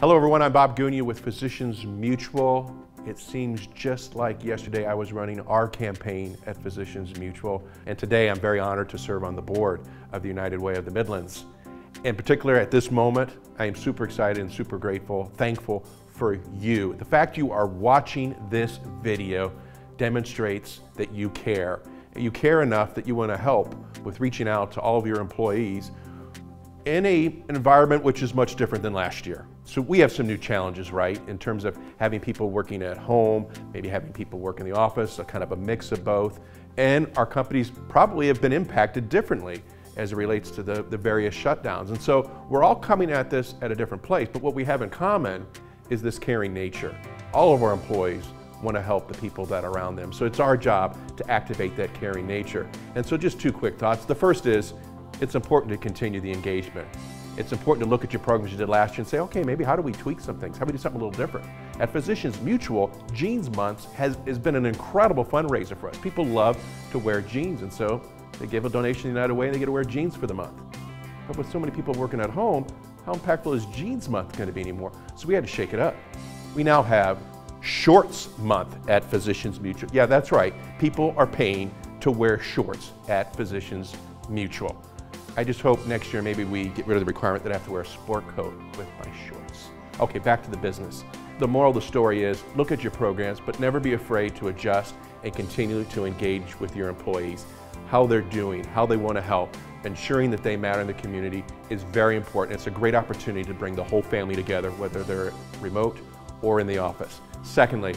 Hello everyone, I'm Bob Gunia with Physicians Mutual. It seems just like yesterday I was running our campaign at Physicians Mutual, and today I'm very honored to serve on the board of the United Way of the Midlands. In particular, at this moment, I am super excited and super grateful, thankful for you. The fact you are watching this video demonstrates that you care. You care enough that you want to help with reaching out to all of your employees in an environment which is much different than last year. So we have some new challenges, right, in terms of having people working at home, maybe having people work in the office, a kind of a mix of both. And our companies probably have been impacted differently as it relates to the various shutdowns. And so we're all coming at this at a different place, but what we have in common is this caring nature. All of our employees want to help the people that are around them. So it's our job to activate that caring nature. And so just two quick thoughts. The first is, it's important to continue the engagement. It's important to look at your programs you did last year and say, okay, maybe how do we tweak some things? How do we do something a little different? At Physicians Mutual, Jeans Month has been an incredible fundraiser for us. People love to wear jeans, and so they give a donation to the United Way and they get to wear jeans for the month. But with so many people working at home, how impactful is Jeans Month going to be anymore? So we had to shake it up. We now have Shorts Month at Physicians Mutual. Yeah, that's right. People are paying to wear shorts at Physicians Mutual. I just hope next year maybe we get rid of the requirement that I have to wear a sport coat with my shorts. Okay, back to the business. The moral of the story is, look at your programs, but never be afraid to adjust and continue to engage with your employees. How they're doing, how they want to help, ensuring that they matter in the community is very important. It's a great opportunity to bring the whole family together, whether they're remote or in the office. Secondly,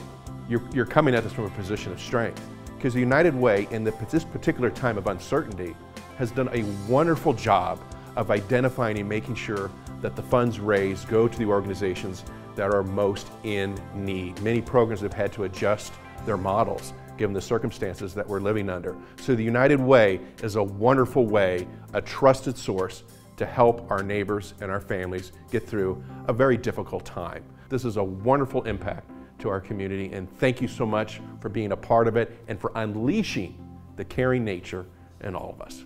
you're coming at this from a position of strength, because the United Way in this particular time of uncertainty has done a wonderful job of identifying and making sure that the funds raised go to the organizations that are most in need. Many programs have had to adjust their models given the circumstances that we're living under. So the United Way is a wonderful way, a trusted source to help our neighbors and our families get through a very difficult time. This is a wonderful impact to our community, and thank you so much for being a part of it and for unleashing the caring nature in all of us.